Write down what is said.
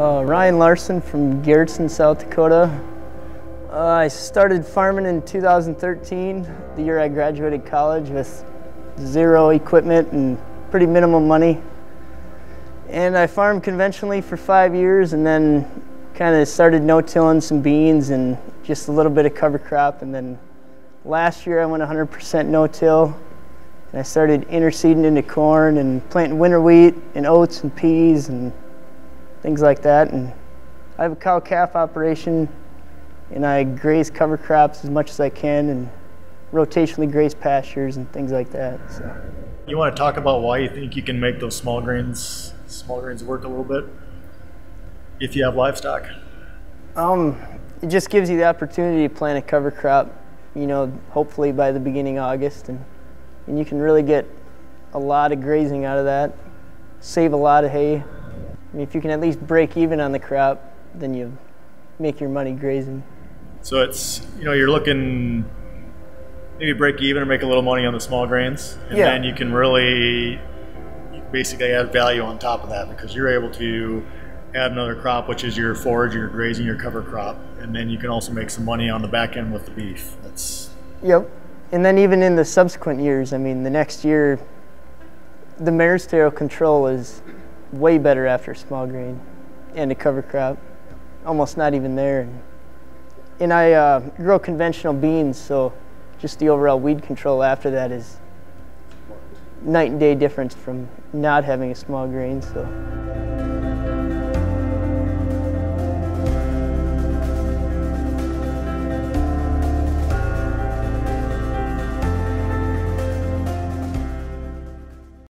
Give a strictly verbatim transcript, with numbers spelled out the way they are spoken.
Uh, Ryan Larson from Gerritsen, South Dakota. Uh, I started farming in two thousand thirteen, the year I graduated college, with zero equipment and pretty minimal money. And I farmed conventionally for five years and then kind of started no-tilling some beans and just a little bit of cover crop. And then last year I went one hundred percent no-till. And I started interseeding into corn and planting winter wheat and oats and peas and things like that. And I have a cow-calf operation, and I graze cover crops as much as I can and rotationally graze pastures and things like that. So. You want to talk about why you think you can make those small grains, small grains work a little bit if you have livestock? Um, it just gives you the opportunity to plant a cover crop, you know, hopefully by the beginning of August. And, and you can really get a lot of grazing out of that, save a lot of hay. I mean, if you can at least break even on the crop, then you make your money grazing. So it's, you know, you're looking maybe break even or make a little money on the small grains, and yeah. Then you can really you basically add value on top of that because you're able to add another crop, which is your forage, your grazing, your cover crop, and then you can also make some money on the back end with the beef. That's yep. And then even in the subsequent years, I mean, the next year, the mare's tail control is way better after small grain and a cover crop, almost not even there. And, and I uh, grow conventional beans, so just the overall weed control after that is night and day difference from not having a small grain. So.